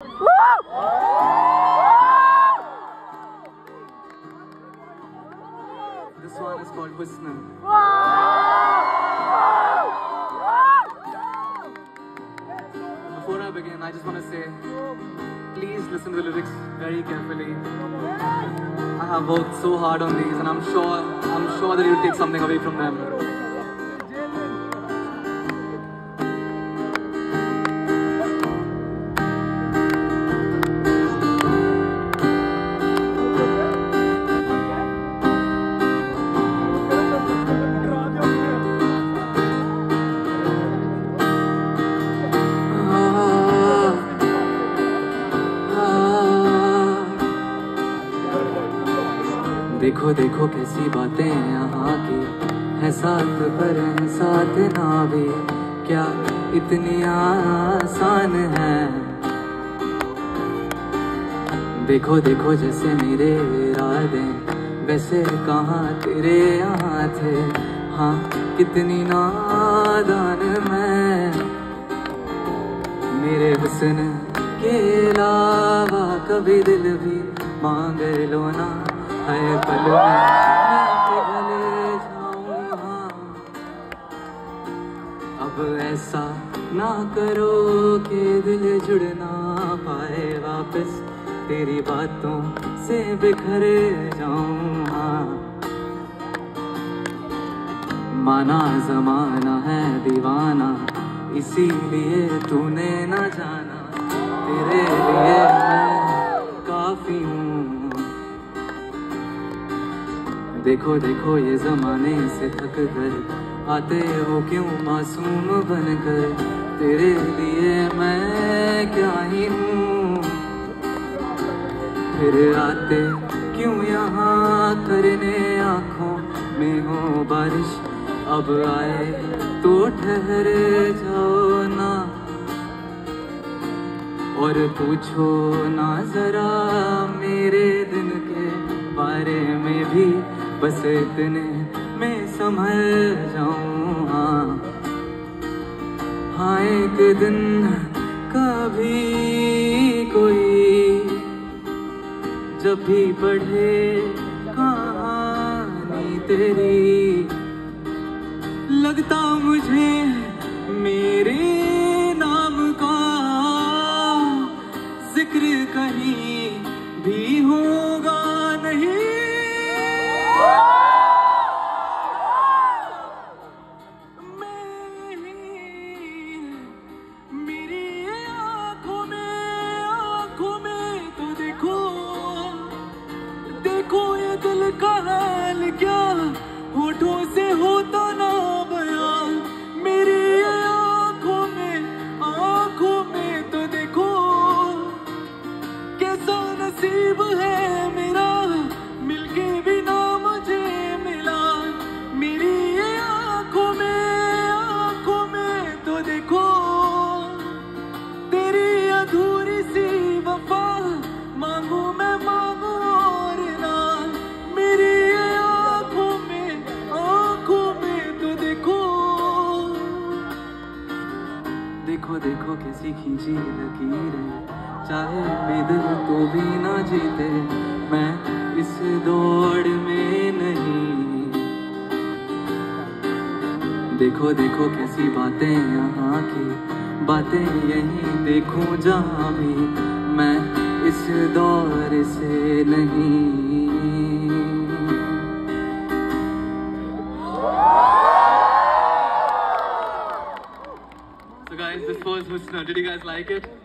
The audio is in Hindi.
This one is called HUSN. Before I begin, I just want to say, please listen to the lyrics very carefully. I have worked so hard on these, and I'm sure that you'll take something away from them. देखो देखो कैसी बातें यहाँ की है, साथ पर है साथ ना भी, क्या इतनी आसान है। देखो देखो जैसे मेरे इरादे वैसे कहाँ तेरे यहाँ थे, हाँ कितनी नादान मैं। मेरे हुस्न के अलावा कभी दिल भी मांग लो ना, है पल में मैं पिघल जाऊं, हाँ अब ऐसा ना करो कि दिल जुड़ ना पाए, वापस तेरी बातों से बिखर जाऊं, हाँ माना जमाना है दीवाना, इसीलिए तूने ना जाना, तेरे लिए मैं काफी हूँ। देखो देखो ये जमाने से थक कर आते हो क्यों मासूम बनकर, तेरे लिए मैं क्या ही हूँ, फिर आते क्यों यहाँ करने, आँखों में हो बारिश अब आए तो ठहर जाओ ना, और पूछो ना जरा मेरे दिन के बारे में भी, बस इतने मैं संभल जाऊँ, हाँ हाँ एक दिन कभी कोई जब भी पढ़े कहानी तेरी, लगता मुझे मेरे नाम का जिक्र कहीं भी होगा नहीं। कहाल क्या होठों से होता ना बयान, मेरी आंखों में तो देखो कैसा नसीब है मेरा, मिलके भी ना मुझे मिला, मेरी आंखों में तो देखो तेरी अधूरी सी वफा, मांगू मैं मांगू देखो कैसी खींची लकीरें, चाहे बेदिल तो भी ना जीते, मैं इस दौड़ में नहीं। देखो देखो कैसी बातें यहाँ की बातें यहीं देखूं जहाँ भी, मैं इस दौर से नहीं। Guys, this was HUSN. Did you guys like it?